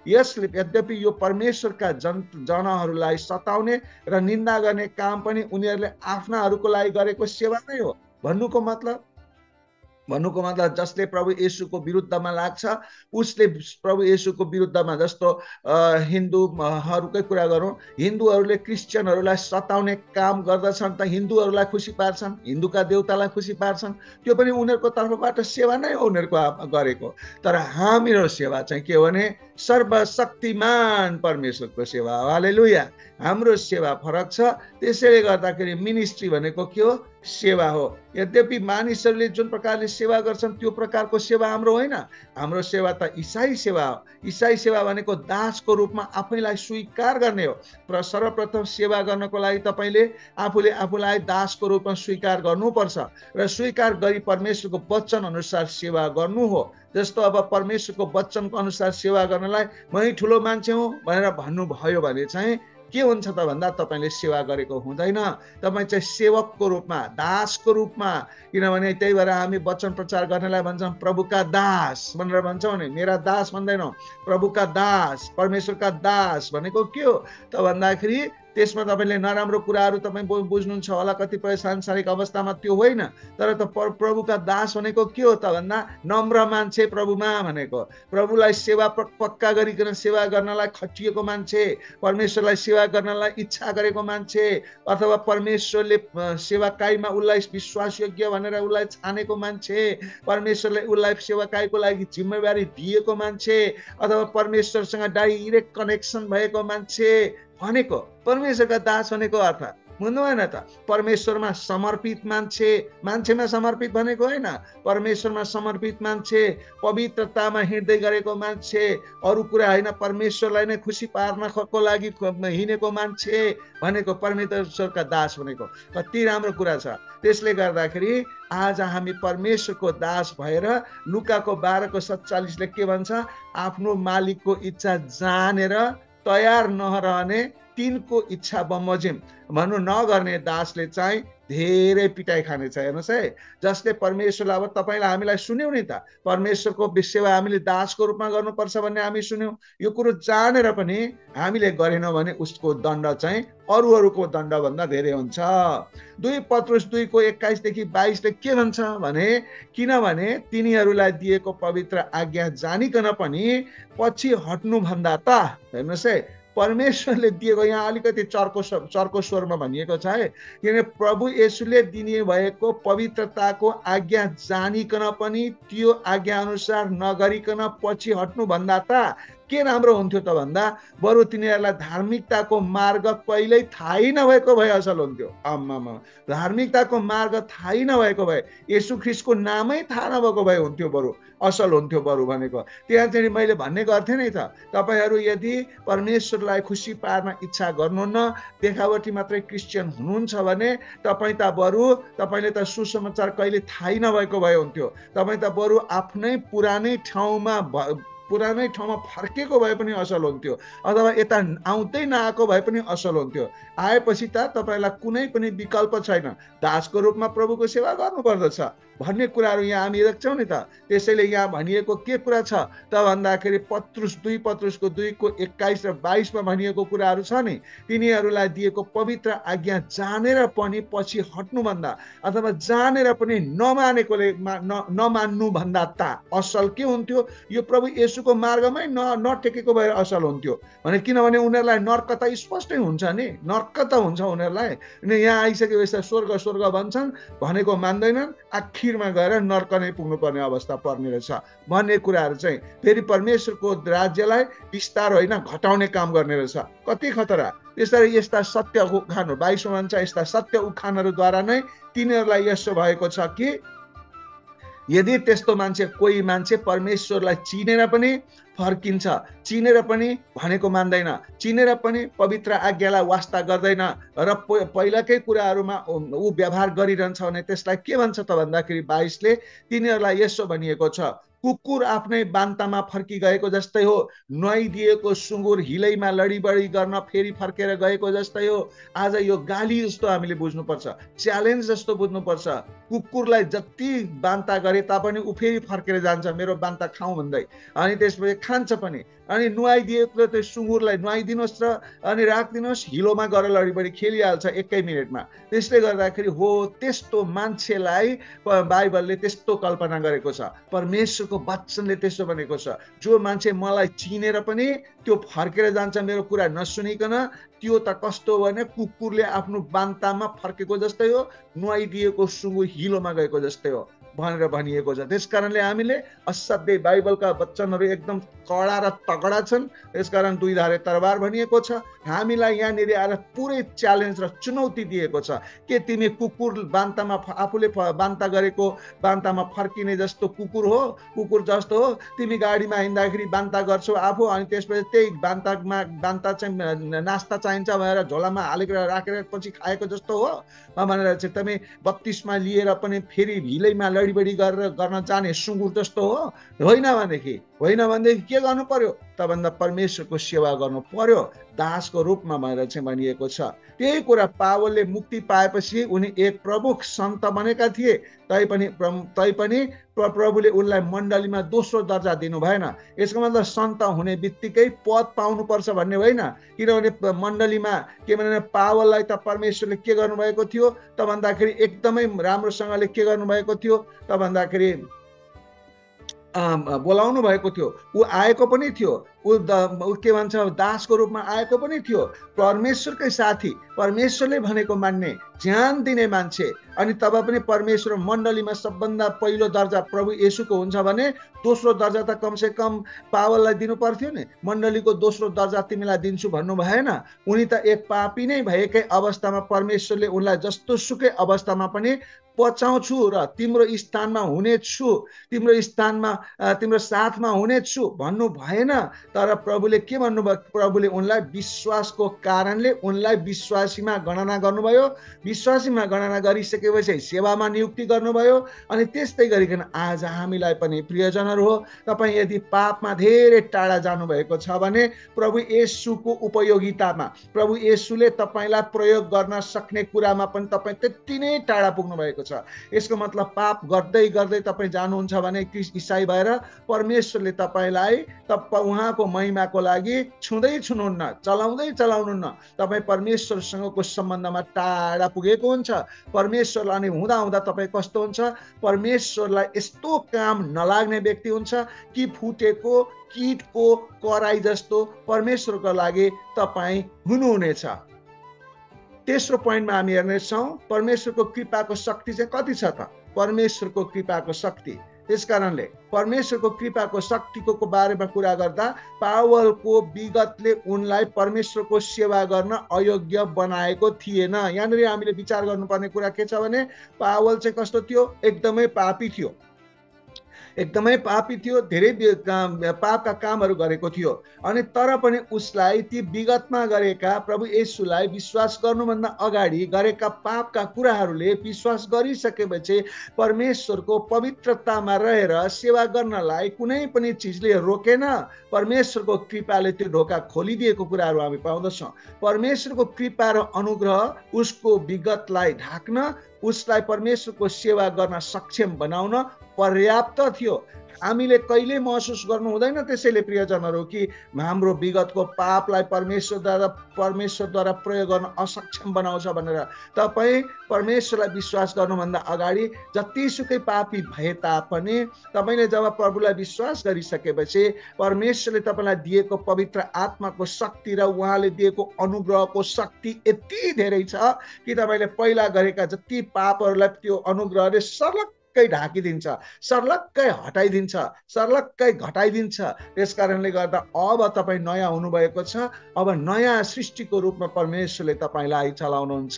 यसले यद्यपि यो परमेश्वरका जन जनहरूलाई सताउने र निन्दा गर्ने काम पनि उनीहरूले आफ्नाहरूको लागि गरेको सेवा नै हो। भन्नुको मतलब भन्नुको मतलब जसले प्रभु येशूको विरुद्धमा लाग्छ उसले प्रभु येशूको विरुद्धमा, जस्तो हिन्दूहरूकै कुरा गरौँ, हिन्दूहरूले क्रिस्चियनहरूलाई सताउने काम गर्दछन् त हिन्दूहरूलाई खुसी पार्छन्, हिन्दूका देवतालाई खुसी पार्छन्, त्यो पनि उनीहरूको तर्फबाट सेवा नै हो उनीहरूको गरेको। तर हामीहरूको सेवा चाहिँ के हो भने सर्वशक्तिमान परमेश्वरको सेवा। हालेलुया। हाम्रो सेवा फरक छ। त्यसैले गर्दाखेरि मिनिस्ट्री भनेको के हो? सेवा हो। यद्यपि मानिसहरूले जुन प्रकारले सेवा गर्छन् त्यो प्रकारको सेवा हाम्रो होइन। हाम्रो सेवा त ईसाई सेवा हो। ईसाई सेवा भनेको दासको रूपमा आफैलाई स्वीकार गर्ने हो। र सर्वप्रथम सेवा गर्नको लागि तपाईँले आफूले आफूलाई दासको रूपमा स्वीकार गर्नुपर्छ र स्वीकार गरी परमेश्वरको वचन अनुसार सेवा गर्नु हो। जस्तो अब परमेश्वरको वचनको अनुसार सेवा गर्नलाई मै ठुलो मान्छे हुँ भनेर भन्नुभयो भने चाहिँ के हुन्छ त भन्दा तपाईँले सेवा गरेको हुँदैन। तपाईँ चाहिँ सेवकको रूपमा, दासको रूपमा, किनभने त्यही भएर हामी वचन प्रचार गर्नेलाई भन्छौँ प्रभुका दास भनेर भन्छौँ नि, मेरा दास भन्दैनौँ, प्रभुका दास, परमेश्वरका दास भनेको के हो त भन्दाखेरि त्यसमा तपाईँले नराम्रो कुराहरू तपाईँ बुझ्नुहुन्छ होला कतिपय सांसारिक अवस्थामा, त्यो होइन। तर त प्रभुका दास भनेको के हो त भन्दा नम्र मान्छे, प्रभुमा भनेको प्रभुलाई सेवा पक्का गरिकन सेवा गर्नलाई खटिएको मान्छे, परमेश्वरलाई सेवा गर्नलाई इच्छा गरेको मान्छे, अथवा परमेश्वरले सेवाकाईमा उसलाई विश्वासयोग्य भनेर उसलाई छानेको मान्छे, परमेश्वरले उसलाई सेवाकाईको लागि जिम्मेवारी दिएको मान्छे, अथवा परमेश्वरसँग डाइरेक्ट कनेक्सन भएको मान्छे भनेको परमेश्वरका दास भनेको अर्थ म हुँदैन त। परमेश्वरमा समर्पित मान्छे, मान्छेमा समर्पित भनेको हैन, परमेश्वरमा समर्पित मान्छे, पवित्रतामा हिँड्दै गरेको मान्छे, अरु कुरा हैन परमेश्वरलाई नै खुसी पार्नको लागि हिँडेको मान्छे भनेको परमेश्वरका दास भनेको कति राम्रो कुरा छ। त्यसले गर्दाखेरि आज हामी परमेश्वरको दास भएर लुकाको बाह्रको सैंतालीस ले के भन्छ, आफ्नो मालिकको इच्छा जानेर तयार नरहने, तिनको इच्छा बमोजिम भन्नु नगर्ने दासले चाहिँ धेरै पिटाइ खानेछ। हेर्नुहोस् है, जसले परमेश्वरलाई, अब तपाईलाई हामीलाई सुन्यौँ नि त, परमेश्वरको सेवा हामीले दासको रूपमा गर्नुपर्छ भन्ने हामी सुन्यौँ। यो कुरो जानेर पनि हामीले गरेनौँ भने उसको दण्ड चाहिँ अरू अरूको दण्डभन्दा धेरै हुन्छ। दुई पत्रुस दुई को एक्काइस देखि बाइसले के भन्छ भने, किनभने तिनीहरूलाई दिएको पवित्र आज्ञा जानिकन पनि पछि हट्नुभन्दा त, हेर्नुहोस् है परमेश्वरले दिएको, यहाँ अलिकति चर्को चर्को स्वरमा भनिएको छ है, किनभने प्रभु येशूले दिने भएको पवित्रताको आज्ञा जानिकन पनि त्यो आज्ञा अनुसार नगरिकन पछि हट्नुभन्दा त के राम्रो हुन्थ्यो त भन्दा बरु तिनीहरूलाई धार्मिकताको मार्ग पहिल्यै थाहै नभएको भए असल हुन्थ्यो। आम्मामा, धार्मिकताको मार्ग थाहै नभएको भए, येशू ख्रिस्टको नामै थाहा नभएको भए हुन्थ्यो, बरु असल हुन्थ्यो बरु भनेको। त्यहाँ चाहिँ मैले भन्ने गर्थेँ नि त, तपाईहरू यदि परमेश्वरलाई खुसी पार्न इच्छा गर्नुहुन्न, देखावटी मात्रै क्रिस्चियन हुनुहुन्छ भने तपाईँ त बरु, तपाईँले त सुसमाचार कहिले थाहै नभएको भए हुन्थ्यो, तपाईँ त बरु आफ्नै पुरानै ठाउँमा पुरानै ठाउँमा फर्केको भए पनि असल हुन्थ्यो, अथवा यता आउँदै नआएको भए पनि असल हुन्थ्यो। आएपछि त तपाईलाई कुनै पनि विकल्प छैन, दासको रूपमा प्रभुको सेवा गर्नुपर्दछ भन्ने कुराहरू यहाँ हामी देख्छौँ नि त। त्यसैले यहाँ भनिएको के कुरा छ त भन्दाखेरि पत्रुस दुई पत्रुसको दुई को एक्काइस र बाइसमा भनिएको कुराहरू छ नि, तिनीहरूलाई दिएको पवित्र आज्ञा जानेर पनि पछि हट्नुभन्दा, अथवा जानेर पनि नमानेकोले नमान्नुभन्दा त असल के हुन्थ्यो, यो प्रभु येशूको मार्गमै न नटेकेको भएर असल हुन्थ्यो भने, किनभने उनीहरूलाई नर्क त स्पष्टै हुन्छ नि, नर्क त हुन्छ उनीहरूलाई, अनि यहाँ आइसकेपछि स्वर्ग स्वर्ग भन्छन्, भनेको मान्दैनन्, आखिर मा गएर नर्क नै पुग्नुपर्ने अवस्था पर्ने रहेछ भन्ने कुराहरू चाहिँ फेरि परमेश्वरको राज्यलाई विस्तार होइन घटाउने काम गर्ने रहेछ। कति खतरा! त्यसरी यस्ता सत्य उखानहरू, बाइसौँ अध्याय यस्ता सत्य उखानहरूद्वारा नै तिनीहरूलाई यसो भएको छ कि यदि त्यस्तो मान्छे, कोही मान्छे परमेश्वरलाई चिनेर पनि फर्किन्छ, चिनेर पनि भनेको मान्दैन, चिनेर पनि पवित्र आज्ञालाई वास्ता गर्दैन र पहिलाकै कुराहरूमा ऊ व्यवहार गरिरहन्छ भने त्यसलाई के भन्छ त भन्दाखेरि बाइसले तिनीहरूलाई यसो भनिएको छ, कुकुर आफ्नै बान्तामा फर्किगएको जस्तै हो, नुहाइदिएको सुँगुर हिलैमा लडीबडी गर्न फेरि फर्केर गएको जस्तै हो। आज यो गाली जस्तो हामीले बुझ्नुपर्छ, च्यालेन्ज जस्तो बुझ्नुपर्छ। कुकुरलाई जति बान्ता गरे तापनि ऊ फेरि फर्केर जान्छ, मेरो बान्ता खाऊँ भन्दै, अनि त्यसपछि खान्छ पनि। अनि नुहाइदिएको त्यो सुँगुरलाई नुहाइदिनुहोस् र अनि राखिदिनुहोस्, हिलोमा गएर लडीबडी खेलिहाल्छ एकै मिनटमा। त्यसले गर्दाखेरि हो, त्यस्तो मान्छेलाई बाइबलले त्यस्तो कल्पना गरेको छ, परमेश्वरको वचनले त्यस्तो भनेको छ, जो मान्छे मलाई चिनेर पनि त्यो फर्केर जान्छ मेरो कुरा नसुनिकन, त्यो त कस्तो भने कुकुरले आफ्नो बान्तामा फर्केको जस्तै हो, नुहाइदिएको सुँगुर हिलोमा गएको जस्तै हो भनेर भनिएको छ। त्यस कारणले हामीले असाध्यै, बाइबलका वचनहरू एकदम कडा र तगडा छन्, त्यसकारण दुईधारे तरवार भनिएको छ। हामीलाई यहाँनिर आएर पुरै च्यालेन्ज र चुनौती दिएको छ कि तिमी कुकुर बान्तामा, आफूले बान्ता गरेको बान्तामा फर्किने जस्तो कुकुर हो, कुकुर जस्तो हो, तिमी गाडीमा हिँड्दाखेरि बान्ता गर्छौ आफू, अनि त्यसपछि त्यही बान्तामा बान्ता चाहिँ नास्ता चाहिन्छ भनेर झोलामा हालेर राखेर पछि खाएको जस्तो हो भनेर चाहिँ तपाईँ बत्तीसमा लिएर पनि फेरि हिलैमा लडीबडी गरेर गर्न जाने सुँगुर जस्तो हो, होइन भनेदेखि होइन भनेदेखि के गर्नु पर्यो त भन्दा परमेश्वरको सेवा गर्नु पर्यो, दासको रूपमा भनेर चाहिँ भनिएको छ। त्यही कुरा पावलले मुक्ति पाएपछि उनी एक प्रमुख सन्त बनेका थिए, तैपनि तैपनि प्रभुले उनलाई मण्डलीमा दोस्रो दर्जा दिनु भएन। यसको मतलब सन्त हुने बित्तिकै पद पाउनुपर्छ भन्ने होइन, किनभने मण्डलीमा के भने पावललाई त परमेश्वरले के गर्नुभएको थियो त भन्दाखेरि एकदमै राम्रोसँगले के गर्नुभएको थियो त भन्दाखेरि बोलाउनु भएको थियो, ऊ आएको पनि थियो, ऊ के भन्छ दासको रूपमा आएको पनि थियो, परमेश्वरकै साथी, परमेश्वरले भनेको मान्ने, ज्ञान दिने मान्छे। अनि तब पनि परमेश्वर मण्डलीमा सबभन्दा पहिलो दर्जा प्रभु येशूको हुन्छ भने दोस्रो दर्जा त कमसेकम पावललाई दिनु पर्थ्यो नि। मण्डलीको दोस्रो दर्जा तिमीलाई दिन्छु भन्नु भएन। उनी त एक पापी नै भएकै अवस्थामा परमेश्वरले उनलाई जस्तो सुकै अवस्थामा पनि पचाउँछु र तिम्रो स्थानमा हुनेछु, तिम्रो स्थानमा तिम्रो साथमा हुनेछु भन्नु भएन। तर प्रभुले के भन्नुभयो? प्रभुले उनलाई विश्वासको कारणले उनलाई विश्वासीमा गणना गर्नुभयो, विश्वासीमा गणना गरिसकेपछि सेवामा नियुक्ति गर्नुभयो। अनि त्यस्तै गरिकन आज हामीलाई पनि प्रियजनहरू हो, तपाईँ यदि पापमा धेरै टाढा जानुभएको छ भने प्रभु येशूको उपयोगितामा, प्रभु येशूले तपाईँलाई प्रयोग गर्न सक्ने कुरामा पनि तपाईँ त्यति नै टाढा पुग्नु भएको। यसको मतलब पाप गर्दै गर्दै तपाईँ जानुहुन्छ भने इसाई भएर परमेश्वरले तपाईँलाई तप उहाँको महिमाको लागि छुँदै छुनुहुन्न, चलाउँदै चलाउनुहुन्न। तपाईँ परमेश्वरसँगको सम्बन्धमा टाढा पुगेको हुन्छ। परमेश्वरलाई अनि हुँदा हुँदा तपाईँ कस्तो हुन्छ? परमेश्वरलाई यस्तो काम नलाग्ने व्यक्ति हुन्छ कि फुटेको किटको कराई जस्तो परमेश्वरको लागि तपाईँ हुनुहुनेछ। तेस्रो पोइन्टमा हामी हेर्नेछौँ परमेश्वरको कृपाको शक्ति चाहिँ कति छ त? परमेश्वरको कृपाको शक्ति। त्यसकारणले परमेश्वरको कृपाको शक्तिको को बारेमा कुरा गर्दा पावलको विगतले उनलाई परमेश्वरको सेवा गर्न अयोग्य बनाएको थिएन। यहाँनिर हामीले विचार गर्नुपर्ने कुरा के छ भने पावल चाहिँ कस्तो थियो? एकदमै पापी थियो, एकदमै पापी थियो, धेरै पापका कामहरू गरेको थियो। अनि तर पनि उसलाई ती विगतमा गरेका प्रभु येशूलाई विश्वास गर्नुभन्दा अगाडि गरेका पापका कुराहरूले विश्वास गरिसकेपछि परमेश्वरको पवित्रतामा रहेर सेवा गर्नलाई कुनै पनि चिजले रोकेन। परमेश्वरको कृपाले त्यो ढोका खोलिदिएको कुराहरू हामी पाउँदछौँ। परमेश्वरको कृपा र अनुग्रह उसको विगतलाई ढाक्न, उसलाई परमेश्वरको सेवा गर्न सक्षम बनाउन पर्याप्त थियो। हामीले कहिले महसुस गर्नु हुँदैन त्यसैले प्रियजनहरू कि हाम्रो विगतको पापलाई परमेश्वरद्वारा परमेश्वरद्वारा प्रयोग गर्न असक्षम बनाउँछ भनेर। तपाईँ परमेश्वरलाई विश्वास गर्नुभन्दा अगाडि जतिसुकै पापी भए तापनि तपाईँले जब प्रभुलाई विश्वास गरिसकेपछि परमेश्वरले तपाईँलाई दिएको पवित्र आत्माको शक्ति र उहाँले दिएको अनुग्रहको शक्ति यति धेरै छ कि तपाईँले पहिला गरेका जति पापहरूलाई त्यो अनुग्रहले सरलक कै ढाकिदिन्छ, सर्लक्कै हटाइदिन्छ, सर्लक्कै घटाइदिन्छ। त्यस कारणले गर्दा अब तपाईँ नयाँ हुनुभएको छ। अब नयाँ सृष्टिको रूपमा परमेश्वरले तपाईँलाई चलाउनुहुन्छ।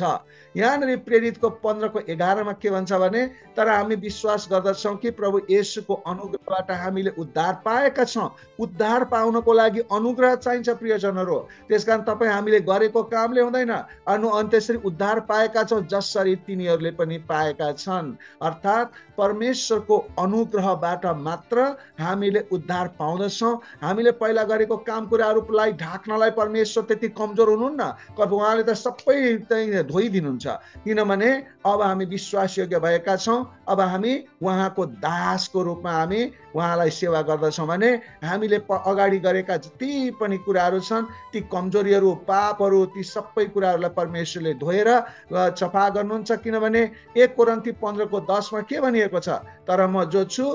यहाँनिर प्रेरितको पन्ध्रको एघारमा के भन्छ भने तर हामी विश्वास गर्दछौँ कि प्रभु येशूको अनुग्रहबाट हामीले उद्धार पाएका छौँ। उद्धार पाउनको लागि अनुग्रह चाहिन्छ प्रियजनहरू। त्यसकारण तपाईँ हामीले गरेको कामले हुँदैन, अनु अन्त्यसरी उद्धार पाएका छौँ जसरी तिनीहरूले पनि पाएका छन्। अर्थात् परमेश्वरको अनुग्रहबाट मात्र हामीले उद्धार पाउँदछौँ। हामीले पहिला गरेको काम कुराहरूलाई ढाक्नलाई परमेश्वर त्यति कमजोर हुनुहुन्न, उहाँले त सबै धोइदिनुहुन्छ। किनभने अब हामी विश्वासयोग्य भएका छौँ। अब हामी उहाँको दासको रूपमा हामी उहाँलाई सेवा गर्दछौँ भने हामीले अगाडि गरेका जति पनि कुराहरू छन् ती कमजोरीहरू, पापहरू, ती सबै कुराहरूलाई परमेश्वरले धोएर सफा गर्नुहुन्छ। किनभने एक कोरिन्थी पन्ध्रको दसमा के भनिएको छ? तर म जो छु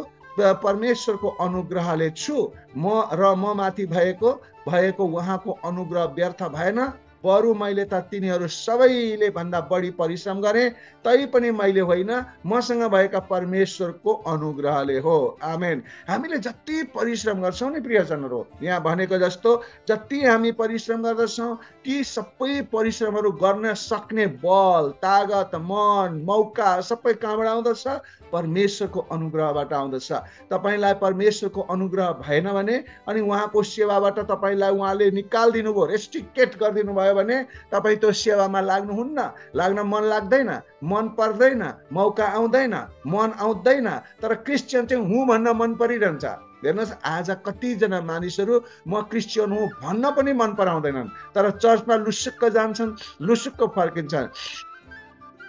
परमेश्वरको अनुग्रहले छु, म र म माथि भएको भएको उहाँको अनुग्रह व्यर्थ भएन। बरु मैले त तिनीहरू सबैले भन्दा बढी परिश्रम गरेँ, तैपनि मैले होइन, मसँग भएका परमेश्वरको अनुग्रहले हो। आमेन। हामीले जति परिश्रम गर्छौँ नि प्रियजनहरू, यहाँ भनेको जस्तो जति हामी परिश्रम गर्दछौँ ती सबै परिश्रमहरू गर्न सक्ने बल, तागत, मन, मौका सबै कहाँबाट आउँदछ? परमेश्वरको अनुग्रहबाट आउँदछ। तपाईँलाई परमेश्वरको अनुग्रह भएन भने अनि उहाँको सेवाबाट तपाईँलाई उहाँले निकालिदिनु भयो, रेस्ट्रिक्टेड गरिदिनु भयो भने तपाईँ त्यो सेवामा लाग्नुहुन्न, लाग्न मन लाग्दैन, मन पर्दैन, मौका आउँदैन, मन आउँदैन। तर क्रिस्चियन चाहिँ हुँ भन्न मन परिरहन्छ। हेर्नुहोस्, आज कतिजना मानिसहरू म क्रिस्चियन हुँ भन्न पनि मन पराउँदैनन्, तर चर्चमा लुसुक्क जान्छन्, लुसुक्क फर्किन्छन्।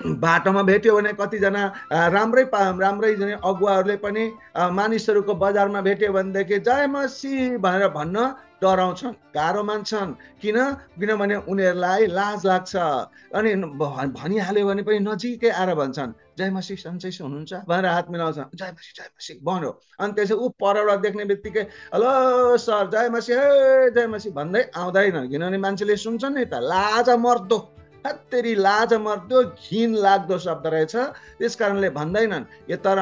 बाटोमा भेट्यो भने कतिजना राम्रै राम्रै अगुवाहरूले पनि मानिसहरूको बजारमा भेट्यो भनेदेखि जय मसीह भनेर भन्न डराउँछन्, गाह्रो मान्छन्। किन? किनभने उनीहरूलाई लाज लाग्छ। अनि भनिहाल्यो भने पनि नजिकै आएर भन्छन् जय मसीह सन्चै हुनुहुन्छ भनेर हात मिलाउँछन्, जय मसीह जय मसीह भन्यो। अनि त्यसै ऊ परबाट देख्ने बित्तिकै हेलो सर जय मसीह हे जय मसीह भन्दै आउँदैन, किनभने मान्छेले सुन्छन् नि त। लाज मर्दो हत्तेरी लाज मर्दो घिन लाग्दो शब्द रहेछ, त्यस कारणले भन्दैनन्। यो तर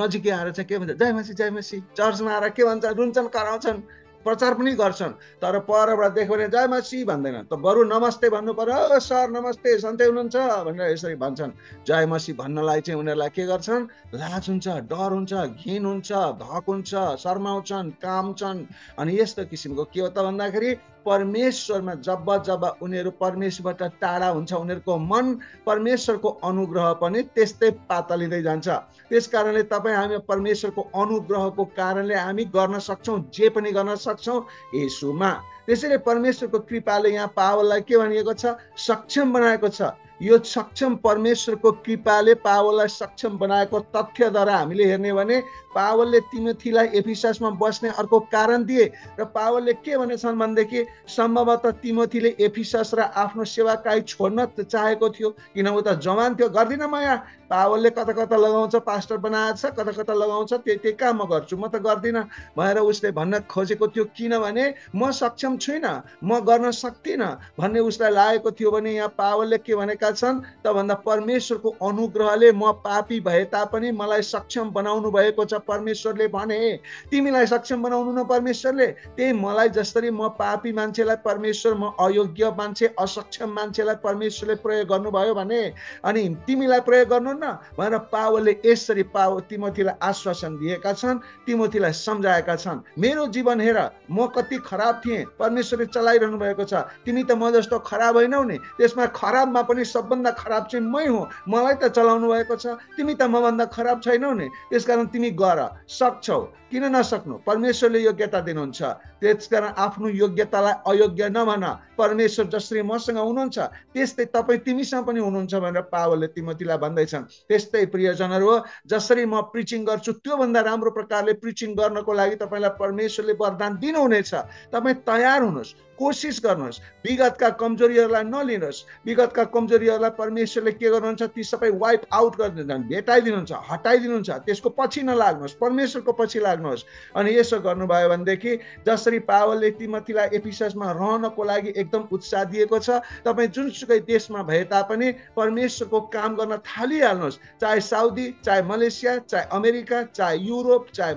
नजिकै आएर चाहिँ के भन्छ जय मसी जय मसी, चर्चमा आएर के भन्छ रुन्छन्, कराउँछन्, प्रचार पनि गर्छन्। तर परबाट देख्यो भने जय मसी भन्दैनन्। त बरु नमस्ते भन्नु पर्यो, सर नमस्ते सन्चै हुनुहुन्छ भनेर यसरी भन्छन्। जय मसी भन्नलाई चाहिँ उनीहरूलाई के गर्छन्, लाज हुन्छ, डर हुन्छ, घिन हुन्छ, धक हुन्छ, शर्माउँछन्, काम्छन्। अनि यस्तो किसिमको के हो त भन्दाखेरि परमेश्वरमा जब जब उनीहरू परमेश्वरबाट टाढा हुन्छ उनीहरूको मन परमेश्वरको अनुग्रह पनि त्यस्तै पातलिँदै जान्छ। त्यस कारणले तपाईँ हामी परमेश्वरको अनुग्रहको कारणले हामी गर्न सक्छौँ जे पनि गर्न सक्छौँ येशूमा। त्यसैले परमेश्वरको कृपाले यहाँ पावललाई के भनिएको छ, सक्षम बनाएको छ। यो सक्षम परमेश्वरको कृपाले पावललाई सक्षम बनाएको तथ्यद्वारा हामीले हेर्ने भने पावलले तिमोथीलाई एफिससमा बस्ने अर्को कारण दिए र पावलले के भनेछन् भनेदेखि सम्भवतः तिमोथीले एफिसस र आफ्नो सेवाकाई छोड्न चाहेको थियो, किन ऊ त जवान थियो, गर्दिन म यहाँ पावलले कता कता लगाउँछ, पास्टर बनाएछ, कता कता लगाउँछ, त्यही त्यही काम म गर्छु, म त गर्दिनँ भनेर उसले भन्न खोजेको थियो। किनभने म सक्षम छुइनँ, म गर्न सक्दिनँ भन्ने उसलाई लागेको थियो। भने यहाँ पावलले के भनेका छन् त भन्दा परमेश्वरको अनुग्रहले म पापी भए तापनि मलाई सक्षम बनाउनु भएको छ। परमेश्वरले भने तिमीलाई सक्षम बनाउनु न परमेश्वरले, त्यही मलाई जसरी म पापी मान्छेलाई परमेश्वर, म अयोग्य मान्छे, असक्षम मान्छेलाई परमेश्वरले प्रयोग गर्नुभयो भने अनि तिमीलाई प्रयोग गर्नु न भनेर पावलले यसरी पाव तिमोथीलाई आश्वासन दिएका छन्, तिमोथीलाई सम्झाएका छन्। मेरो जीवन हेर, म कति खराब थिएँ, परमेश्वरले चलाइरहनु भएको छ। तिमी त म जस्तो खराब होइनौ नि, त्यसमा खराबमा पनि सबभन्दा खराब चाहिँ मै हुँ, मलाई त चलाउनु भएको छ। तिमी त मभन्दा खराब छैनौ नि, त्यसकारण तिमी गर, सक्छौ, किन नसक्नु, परमेश्वरले योग्यता दिनुहुन्छ। त्यसकारण आफ्नो योग्यतालाई अयोग्य नभन, परमेश्वर जसरी मसँग हुनुहुन्छ त्यस्तै तपाईँ तिमीसँग पनि हुनुहुन्छ भनेर पावलले तिमोथीलाई भन्दैछन्। त्यस्तै प्रियजनहरू, जसरी म प्रिचिङ गर्छु त्योभन्दा राम्रो प्रकारले प्रिचिङ गर्नको लागि तपाईँलाई परमेश्वरले वरदान दिनुहुनेछ। तपाईँ तयार हुनुहोस्, कोसिस गर्नुहोस्, विगतका कमजोरीहरूलाई नलिनुहोस्। विगतका कमजोरीहरूलाई परमेश्वरले के गर्नुहुन्छ, ती सबै वाइप आउट गरिदिन्छन्, भेटाइदिनुहुन्छ, हटाइदिनुहुन्छ। त्यसको पछि नलाग्नुहोस्, परमेश्वरको पछि लाग्नुहोस्। अनि यसो गर्नुभयो भनेदेखि जसरी पावलले तिमोथीलाई एफिससमा रहनको लागि एकदम उत्साह दिएको छ, तपाईँ जुनसुकै देशमा भए तापनि परमेश्वरको काम गर्न थालिहाल्नुहोस्। चाहे साउदी, चाहे मलेसिया, चाहे अमेरिका, चाहे युरोप, चाहे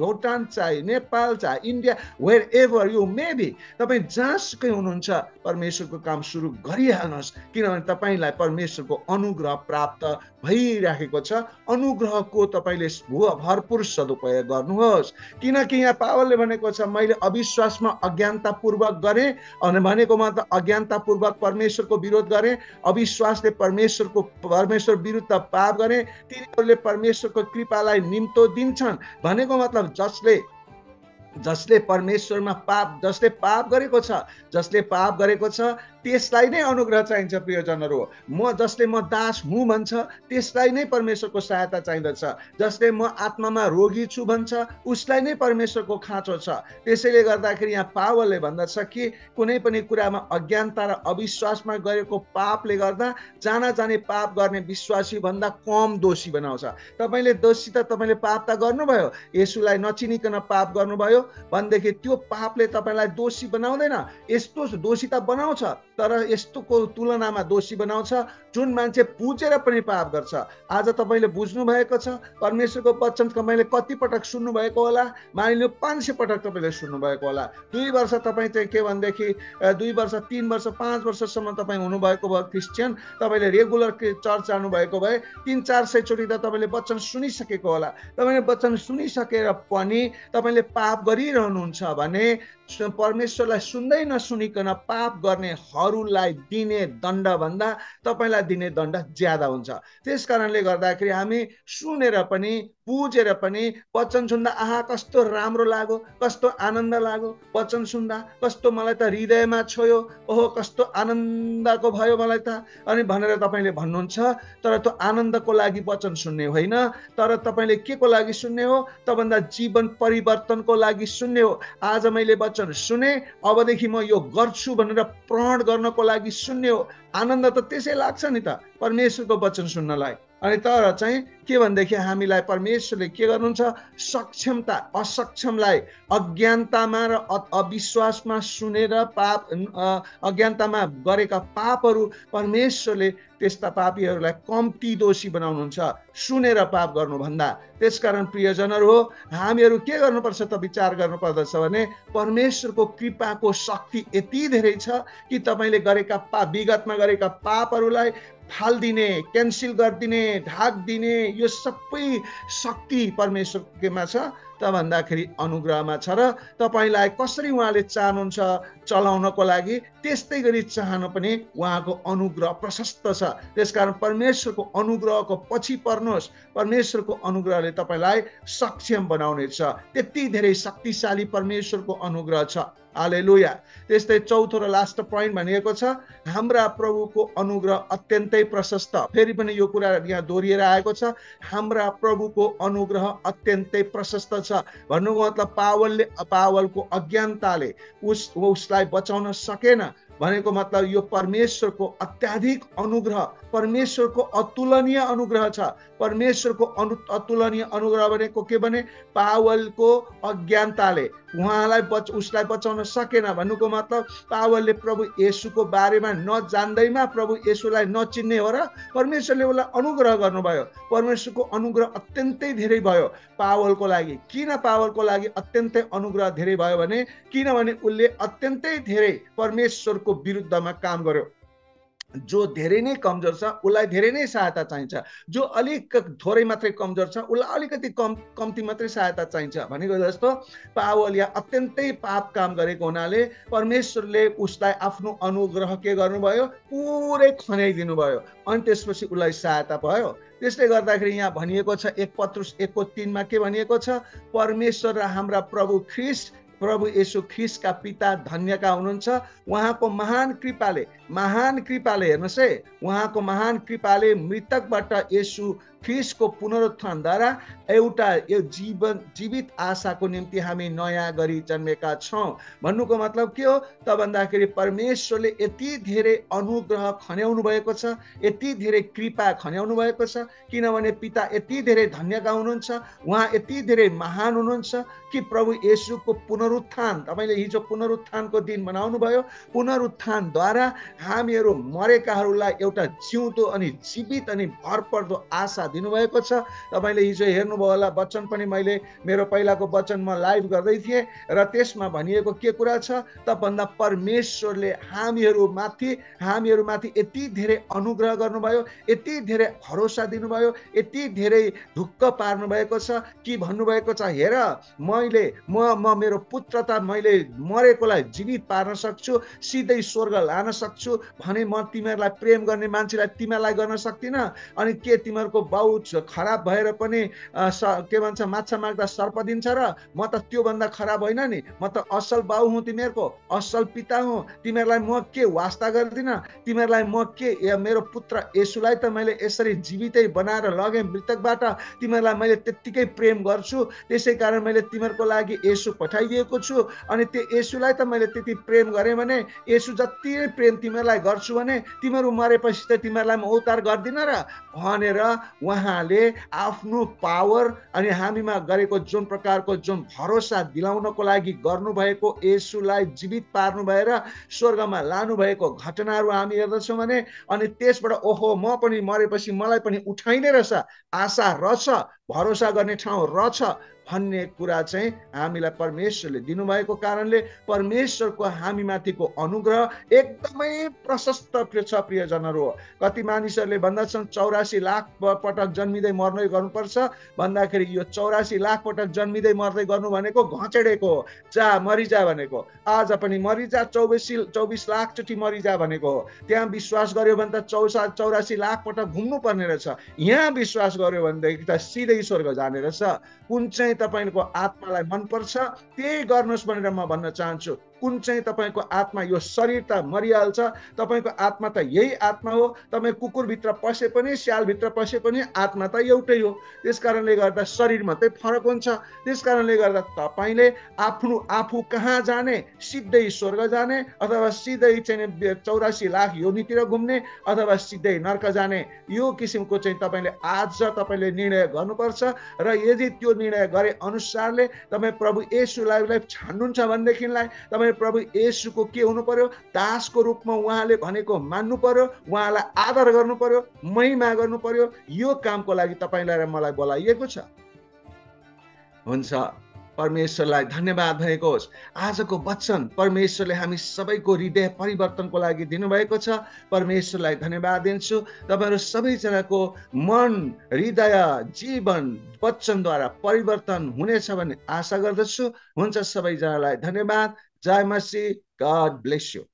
भुटान, चाहे नेपाल, चाहे India, wherever you may be, तपाईँ जहाँसुकै हुनुहुन्छ परमेश्वरको काम सुरु गरिहाल्नुहोस्। किनभने तपाईँलाई परमेश्वरको अनुग्रह प्राप्त भइराखेको छ। अनुग्रहको तपाईँले भरपूर सदुपयोग गर्नुहोस्। किनकि यहाँ पावलले भनेको छ मैले अविश्वासमा अज्ञानतापूर्वक गरेँ, अनि भनेको मतलब अज्ञानतापूर्वक परमेश्वरको विरोध गरेँ, अविश्वासले परमेश्वरको परमेश्वर विरुद्ध पाप गरेँ। तिनीहरूले परमेश्वरको कृपालाई निम्तो दिन्छन् भनेको मतलब जसले जसले परमेश्वरमा पाप जसले पाप गरेको छ जसले पाप गरेको छ त्यसलाई नै अनुग्रह चाहिन्छ। प्रियजनहरू, म जसले म दास हुँ भन्छ त्यसलाई नै परमेश्वरको सहायता चाहिँदछ। जसले म आत्मामा रोगी छु भन्छ उसलाई नै परमेश्वरको खाँचो छ। त्यसैले गर्दाखेरि यहाँ पावलले भन्दछ कि कुनै पनि कुरामा अज्ञानता र अविश्वासमा गरेको पापले गर्दा जाना जाने पाप गर्ने विश्वासी भन्दा कम दोषी बनाउँछ। तपाईँले दोषी त तपाईँले पाप त गर्नुभयो, येशूलाई नचिनिकन पाप गर्नुभयो भनेदेखि त्यो पापले तपाईँलाई दोषी बनाउँदैन। यस्तो दोषी त बनाउँछ तर यस्तोको तुलनामा दोषी बनाउँछ जुन मान्छे बुझेर पनि पाप गर्छ। आज तपाईँले बुझ्नु भएको छ परमेश्वरको वचन, तपाईँले कति पटक सुन्नुभएको होला, मानिलिउँ पाँच सय पटक तपाईँले सुन्नुभएको होला। दुई वर्ष तपाईँ चाहिँ के भनेदेखि दुई वर्ष तिन वर्ष पाँच वर्षसम्म तपाईँ हुनुभएको भयो क्रिस्चियन, तपाईँले रेगुलर चर्च जानुभएको भए तिन चार सयचोटि त तपाईँले वचन सुनिसकेको होला। तपाईँले वचन सुनिसकेर पनि तपाईँले पाप गरिरहनुहुन्छ भने परमेश्वरलाई सुन्दै नसुनिकन पाप गर्ने हक अरूलाई दिने दण्ड भन्दा तपाईलाई दिने दण्ड ज्यादा हुन्छ। त्यसकारणले गर्दाखेरि हामी सुनेर पनि बुझेर पनि वचन सुन्दा आहा कस्तो राम्रो लाग्यो, कस्तो आनन्द लाग्यो, वचन सुन्दा कस्तो मलाई त हृदयमा छोयो, ओहो कस्तो आनन्दको भयो मलाई त अनि भनेर तपाईले भन्नुहुन्छ। तर त्यो आनन्दको लागि वचन सुन्ने होइन, तर तपाईले के को लागि सुन्ने हो त भन्दा जीवन परिवर्तनको लागि सुन्ने हो। आज मैले वचन सुने, अबदेखि म यो गर्छु भनेर प्रण गर्नको लागि सुन्ने हो। आनन्द त त्यसै लाग्छ नि त परमेश्वरको वचन सुन्नलाई। अनि तर चाहिँ के भन्दाखेरि हामीलाई परमेश्वरले के गर्नुहुन्छ, सक्षमता असक्षमलाई अज्ञानतामा र अविश्वासमा सुनेर पाप अज्ञानतामा गरेका पापहरू परमेश्वरले त्यस्ता पापीहरूलाई कम्ती दोषी बनाउनुहुन्छ सुनेर पाप गर्नुभन्दा। त्यसकारण प्रियजनहरू हो, हामीहरू के गर्नुपर्छ त विचार गर्नुपर्दछ भने परमेश्वरको कृपाको शक्ति यति धेरै छ कि तपाईँले गरेका पाप विगतमा गरेका पापहरूलाई फाल्दिने, क्यान्सिल गरिदिने, ढाक दिने यो सबै शक्ति परमेश्वरकोमा छ। त भन्दाखेरि अनुग्रहमा छ र तपाईलाई कसरी उहाँले चाहनुहुन्छ चलाउनको लागि त्यस्तै गरी चाहनु पनि उहाँको अनुग्रह प्रशस्त छ। त्यसकारण परमेश्वरको अनुग्रहको पछि पर्नुहोस्, परमेश्वरको अनुग्रहले तपाईलाई सक्षम बनाउनेछ। त्यति धेरै शक्तिशाली परमेश्वरको अनुग्रह छ। हालेलुया। त्यस्तै चौथो र लास्ट पोइन्ट भनिएको छ, हाम्रा प्रभुको अनुग्रह अत्यन्तै प्रशस्त। फेरि पनि यो कुरा यहाँ दोहोरिएर आएको छ, हाम्रा प्रभुको अनुग्रह अत्यन्तै प्रशस्त छ। भन्नुको मतलब पावलले पावलको अज्ञानताले उस उसलाई बचाउन सकेन भनेको मतलब यो परमेश्वरको अत्याधिक अनुग्रह, परमेश्वरको अतुलनीय अनुग्रह छ। परमेश्वरको अनु अतुलनीय अनुग्रह भनेको के भने पावलको अज्ञानताले उहाँलाई बच उसलाई बचाउन सकेन। भन्नुको मतलब पावलले प्रभु येशूको बारेमा नजान्दैमा प्रभु येशूलाई नचिन्ने हो र परमेश्वरले उसलाई अनुग्रह गर्नुभयो। परमेश्वरको अनुग्रह अत्यन्तै धेरै भयो पावलको लागि। किन पावलको लागि अत्यन्तै अनुग्रह धेरै भयो भने किनभने उसले अत्यन्तै धेरै परमेश्वरको विरुद्धमा काम गर्यो। जो धेरै नै कमजोर छ उसलाई धेरै नै सहायता चाहिन्छ, जो अलिक थोरै मात्रै कमजोर छ उसलाई अलिकति कम कम्ती मात्रै सहायता चाहिन्छ। भनेको जस्तो पावल या अत्यन्तै पाप काम गरेको हुनाले परमेश्वरले उसलाई आफ्नो अनुग्रह के गर्नुभयो, पुरै खन्याइदिनु भयो अनि त्यसपछि उसलाई सहायता भयो। त्यसले गर्दाखेरि यहाँ भनिएको छ एक पत्रुस एकको तीनमा के भनिएको छ, परमेश्वर र हाम्रा प्रभु ख्रिस्ट प्रभु येशू ख्रिस्टका पिता धन्यका हुनुहुन्छ, उहाँको महान कृपाले महान कृपाले हेर्नुहोस् है, उहाँको महान कृपाले मृतकबाट येशू ख्रिस्टको पुनरुत्थानद्वारा एउटा यो जीवन जीवित आशाको निम्ति हामी नयाँ गरी जन्मेका छौँ। भन्नुको मतलब के हो त भन्दाखेरि परमेश्वरले यति धेरै अनुग्रह खन्याउनु भएको छ, यति धेरै कृपा खन्याउनु भएको छ किनभने पिता यति धेरै धन्यका हुनुहुन्छ, उहाँ यति धेरै महान हुनुहुन्छ कि प्रभु येशूको पुनरुत्थान तपाईँले हिजो पुनरुत्थानको दिन मनाउनु भयो। पुनरुत्थानद्वारा हामीहरू मरेकाहरूलाई एउटा जिउँदो अनि जीवित अनि भरपर्दो आशा दिनुभएको छ। तपाईँले हिजो हेर्नुभयो होला वचन पनि मैले मेरो पहिलाको वचन म लाइभ गर्दै थिएँ र त्यसमा भनिएको के कुरा छ त भन्दा परमेश्वरले हामीहरूमाथि हामीहरूमाथि यति धेरै अनुग्रह गर्नुभयो, यति धेरै भरोसा दिनुभयो, यति धेरै ढुक्क पार्नु भएको छ कि भन्नुभएको छ हेर मैले म म मेरो पुत्रता मैले मरेकोलाई जीवित पार्न सक्छु, सिधै स्वर्ग लान सक्छु भने म तिमीहरूलाई प्रेम गर्ने मान्छेलाई तिमीहरूलाई गर्न सक्दिनँ। अनि के तिमीहरूको बाउ खराब भएर पनि के भन्छ माछा माग्दा सर्प दिन्छ र? म त त्योभन्दा खराब होइन नि, म त असल बाउ हुँ, तिमीहरूको असल पिता हुँ। तिमीहरूलाई म के वास्ता गर्दिनँ? तिमीहरूलाई म के मेरो पुत्र येशूलाई त मैले यसरी जीवितै बनाएर लगेँ मृतकबाट, तिमीहरूलाई मैले त्यत्तिकै प्रेम गर्छु। त्यसै कारण मैले तिमीहरूको लागि येशू पठाइदिएको छु अनि त्यो येशूलाई त मैले त्यति प्रेम गरेँ भने येशू जति प्रेम तिमीहरूलाई गर्छु भने तिमीहरू मरेपछि त तिमीहरूलाई म उद्धार गर्दिनँ र भनेर उहाँले आफ्नो पावर अनि हामीमा गरेको जुन प्रकारको जुन भरोसा दिलाउनको लागि गर्नुभएको येशूलाई जीवित पार्नु भएर स्वर्गमा लानुभएको घटनाहरू हामी हेर्दछौँ भने अनि त्यसबाट ओहो म पनि मरेपछि मलाई पनि उठाइने रहेछ, आशा रहेछ, भरोसा गर्ने ठाउँ रहेछ भन्ने कुरा चाहिँ हामीलाई परमेश्वरले दिनुभएको कारणले परमेश्वरको हामीमाथिको अनुग्रह एकदमै प्रशस्त छ प्रियजनहरू। कति मानिसहरूले भन्दछन् चौरासी लाख पटक जन्मिँदै मर्नै गर्नुपर्छ भन्दाखेरि यो चौरासी लाख पटक जन्मिँदै मर्दै गर्नु भनेको घचेडेको हो, जा मरिजा भनेको। आज पनि मरिजा चौबिसी चौबिस लाखचोटि मरिजा भनेको हो। त्यहाँ विश्वास गर्यो भने त चौसा चौरासी लाख पटक घुम्नु पर्ने रहेछ, यहाँ विश्वास गर्यो भनेदेखि त सिधै स्वर्ग जाने रहेछ। कुन चाहिँ तपाईको आत्मालाई मनपर्छ त्यही गर्नुहोस् भनेर म भन्न चाहन्छु। कुन चाहिँ तपाईको आत्मा, यो शरीर त मरिहाल्छ, तपाईको आत्मा त यही आत्मा हो। तपाईँ कुकुरभित्र पसे पनि स्यालभित्र पसे पनि आत्मा त एउटै हो। त्यसकारणले गर्दा शरीर मात्रै फरक हुन्छ। त्यसकारणले गर्दा तपाईले आफ्नो आफू कहाँ जाने, सिधै स्वर्ग जाने अथवा सिधै चाहिँ चौरासी लाख योनितिर घुम्ने अथवा सिधै नर्क जाने, यो किसिमको चाहिँ तपाईले आज तपाईले निर्णय गर्नुपर्छ। र यदि त्यो निर्णय गरे अनुसारले तपाईँ प्रभु येशूलाई छान्नुहुन्छ भनेदेखिलाई तपाईँ प्रभु येशूको के हुनु पर्यो, दासको रूपमा उहाँले भनेको मान्नु पर्यो, उहाँलाई आदर गर्नु पर्यो, महिमा गर्नु पर्यो। यो कामको लागि तपाईँलाई र मलाई बोलाइएको छ। हुन्छ, परमेश्वरलाई धन्यवाद भएको होस्। आजको वचन परमेश्वरले हामी सबैको हृदय परिवर्तनको लागि दिनुभएको छ। परमेश्वरलाई धन्यवाद दिन्छु। तपाईहरू सबैजनाको मन, हृदय, जीवन वचनद्वारा परिवर्तन हुनेछ भन्ने आशा गर्दछु। हुन्छ, सबैजनालाई धन्यवाद। जय मसी। God bless you.